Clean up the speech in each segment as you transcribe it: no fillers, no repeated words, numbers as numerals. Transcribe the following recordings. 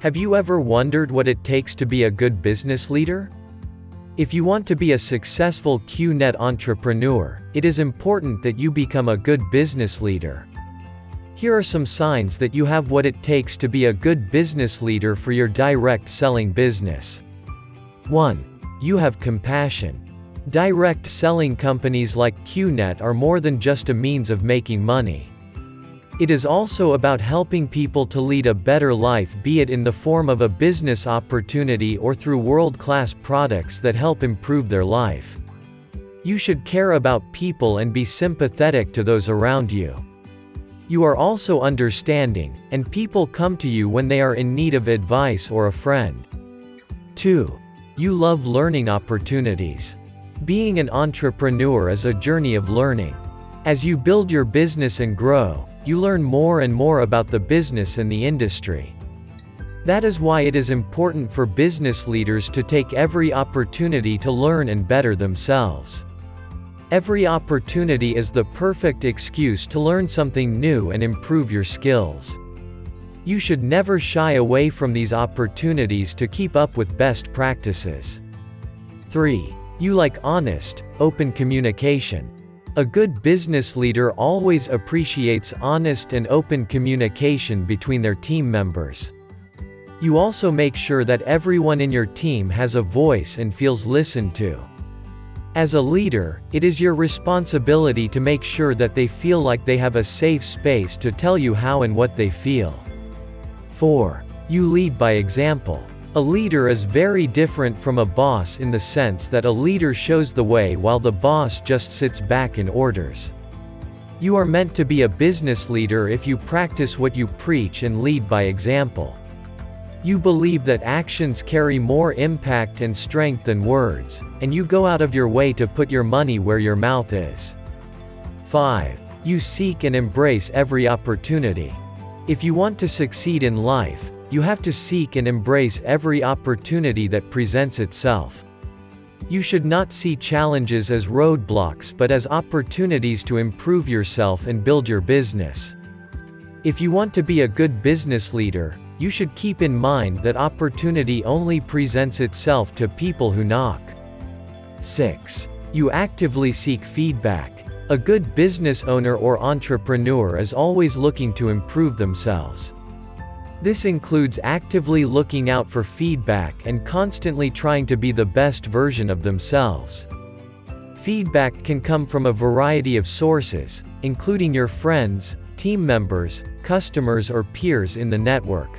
Have you ever wondered what it takes to be a good business leader? If you want to be a successful QNET entrepreneur, it is important that you become a good business leader. Here are some signs that you have what it takes to be a good business leader for your direct selling business. 1. You have compassion. Direct selling companies like QNET are more than just a means of making money. It is also about helping people to lead a better life, be it in the form of a business opportunity or through world-class products that help improve their life. You should care about people and be sympathetic to those around you. You are also understanding, and people come to you when they are in need of advice or a friend. 2. You love learning opportunities. Being an entrepreneur is a journey of learning. As you build your business and grow, you learn more and more about the business and the industry. That is why it is important for business leaders to take every opportunity to learn and better themselves. Every opportunity is the perfect excuse to learn something new and improve your skills. You should never shy away from these opportunities to keep up with best practices. 3. You like honest, open communication. A good business leader always appreciates honest and open communication between their team members. You also make sure that everyone in your team has a voice and feels listened to. As a leader, it is your responsibility to make sure that they feel like they have a safe space to tell you how and what they feel. 4. You lead by example. A leader is very different from a boss in the sense that a leader shows the way while the boss just sits back and orders. You are meant to be a business leader if you practice what you preach and lead by example. You believe that actions carry more impact and strength than words, and you go out of your way to put your money where your mouth is. 5. You seek and embrace every opportunity. If you want to succeed in life, you have to seek and embrace every opportunity that presents itself. You should not see challenges as roadblocks but as opportunities to improve yourself and build your business. If you want to be a good business leader, you should keep in mind that opportunity only presents itself to people who knock. 6. You actively seek feedback. A good business owner or entrepreneur is always looking to improve themselves. This includes actively looking out for feedback and constantly trying to be the best version of themselves. Feedback can come from a variety of sources, including your friends, team members, customers, or peers in the network.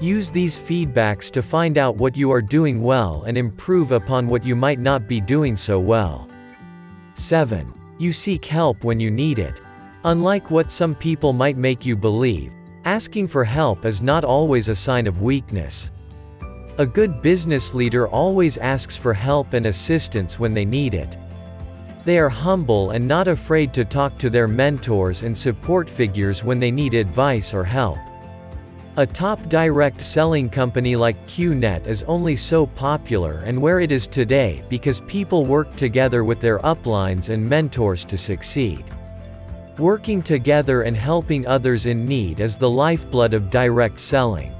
Use these feedbacks to find out what you are doing well and improve upon what you might not be doing so well. 7. You seek help when you need it. Unlike what some people might make you believe, asking for help is not always a sign of weakness. A good business leader always asks for help and assistance when they need it. They are humble and not afraid to talk to their mentors and support figures when they need advice or help. A top direct selling company like QNET is only so popular and where it is today because people work together with their uplines and mentors to succeed. Working together and helping others in need is the lifeblood of direct selling.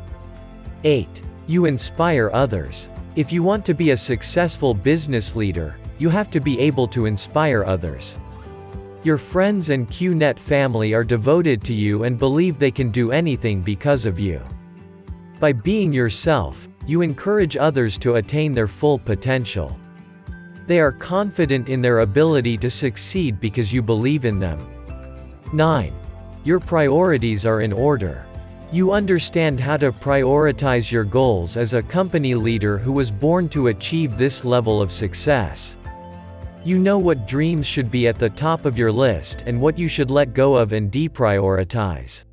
8. You inspire others. If you want to be a successful business leader, you have to be able to inspire others. Your friends and QNET family are devoted to you and believe they can do anything because of you. By being yourself, you encourage others to attain their full potential. They are confident in their ability to succeed because you believe in them. 9. Your priorities are in order. You understand how to prioritize your goals as a company leader who was born to achieve this level of success. You know what dreams should be at the top of your list and what you should let go of and deprioritize.